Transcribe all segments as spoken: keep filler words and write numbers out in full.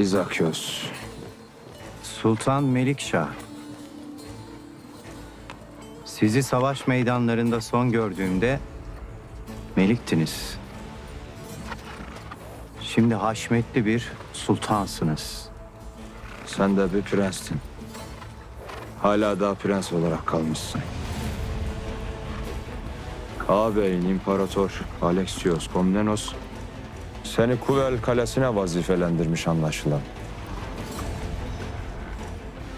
İzakios. Sultan Melikşah. Sizi savaş meydanlarında son gördüğümde meliktiniz. Şimdi haşmetli bir sultansınız. Sen de bir prenstin. Hala daha prens olarak kalmışsın. Ağabeyin İmparator Alexios Komnenos seni Kuvel Kalesi'ne vazifelendirmiş anlaşılan.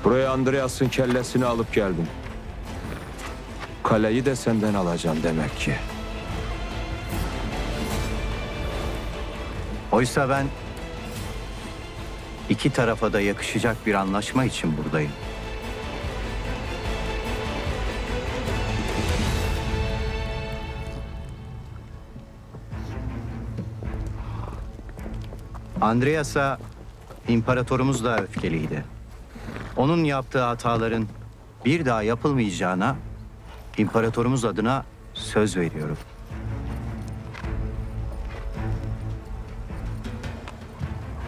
Buraya Andreas'ın kellesini alıp geldim. Kaleyi de senden alacağım demek ki. Oysa ben iki tarafa da yakışacak bir anlaşma için buradayım. Andreas'a imparatorumuz da öfkeliydi. Onun yaptığı hataların bir daha yapılmayacağına imparatorumuz adına söz veriyorum.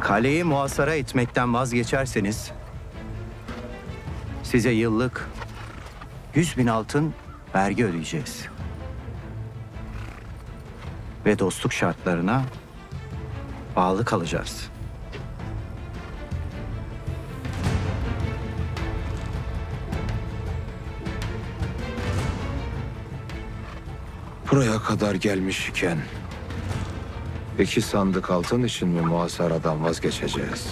Kaleyi muhasara etmekten vazgeçerseniz size yıllık yüz bin altın vergi ödeyeceğiz. Ve dostluk şartlarına bağlı kalacağız. Buraya kadar gelmişken iki sandık altın için mi muhasaradan vazgeçeceğiz?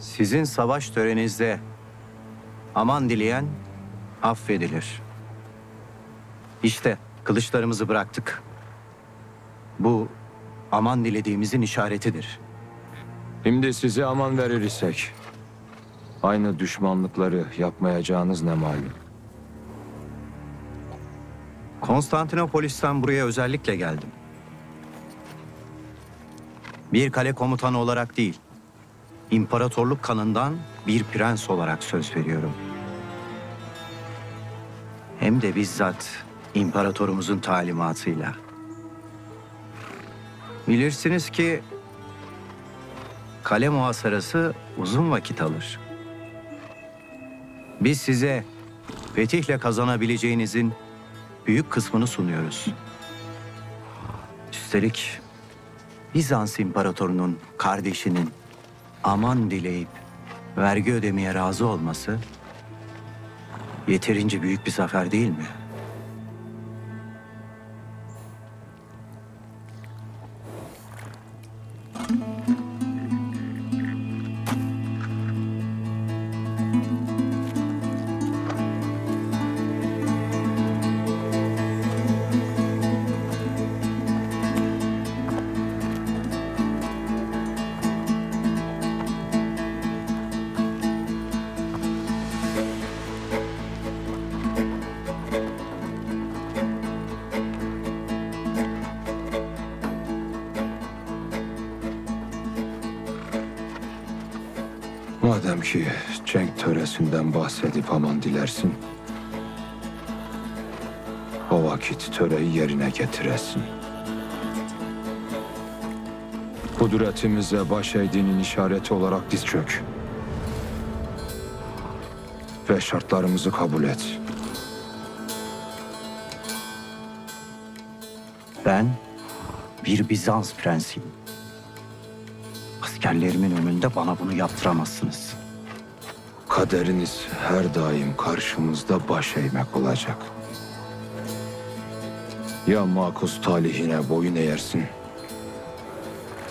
Sizin savaş töreninizde aman dileyen affedilir. İşte kılıçlarımızı bıraktık. Bu aman dilediğimizin işaretidir. Şimdi size aman verir isek aynı düşmanlıkları yapmayacağınız ne malum? Konstantinopolis'ten buraya özellikle geldim. Bir kale komutanı olarak değil, İmparatorluk kanından bir prens olarak söz veriyorum. Hem de bizzat imparatorumuzun talimatıyla. Bilirsiniz ki kale muhasarası uzun vakit alır. Biz size fetihle kazanabileceğinizin büyük kısmını sunuyoruz. Üstelik Bizans imparatorunun kardeşinin aman dileyip vergi ödemeye razı olması yeterince büyük bir zafer değil mi? Madem ki cenk töresinden bahsedip aman dilersin, o vakit töreyi yerine getiresin. Kudretimize baş eğdiğinin işareti olarak diz çök. Ve şartlarımızı kabul et. Ben bir Bizans prensiyim. Askerlerimin önünde bana bunu yaptıramazsınız. Kaderiniz her daim karşımızda baş eğmek olacak. Ya makus talihine boyun eğersin,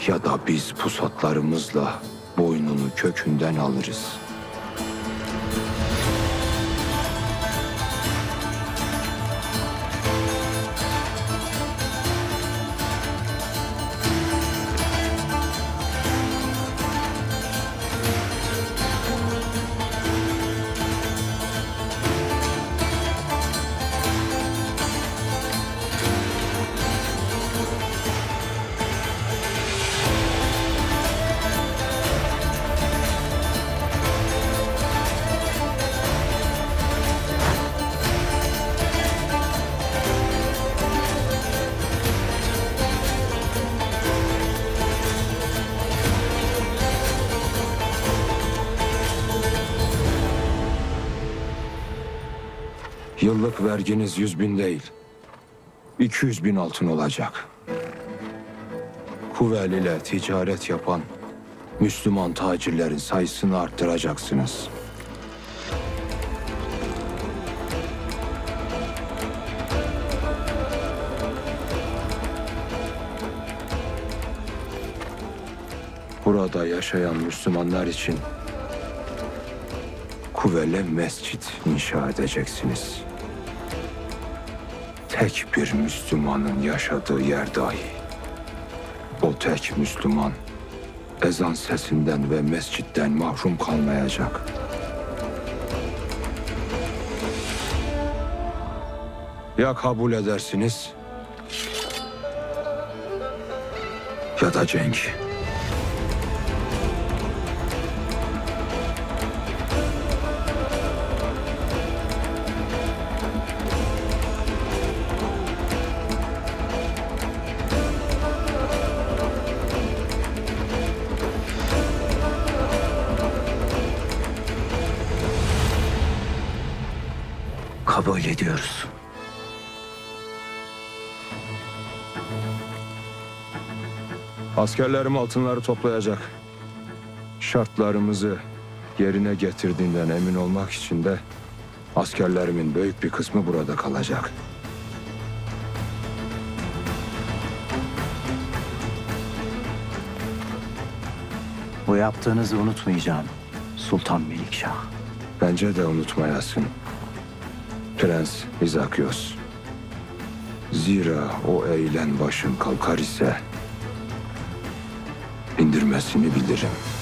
ya da biz pusatlarımızla boynunu kökünden alırız. Yıllık verginiz yüz bin değil, iki yüz bin altın olacak. Kuvel ile ticaret yapan Müslüman tacirlerin sayısını arttıracaksınız. Burada yaşayan Müslümanlar için Kuvel'e mescit inşa edeceksiniz. Tek bir Müslümanın yaşadığı yer dahi. O tek Müslüman ezan sesinden ve mescitten mahrum kalmayacak. Ya kabul edersiniz ya da cenk. Kabul ediyoruz. Askerlerim altınları toplayacak. Şartlarımızı yerine getirdiğinden emin olmak için de askerlerimin büyük bir kısmı burada kalacak. Bu yaptığınızı unutmayacağım Sultan Melikşah. Bence de unutmayasın Prens İzakios. Zira o eğlen başın kalkar ise indirmesini bilirim.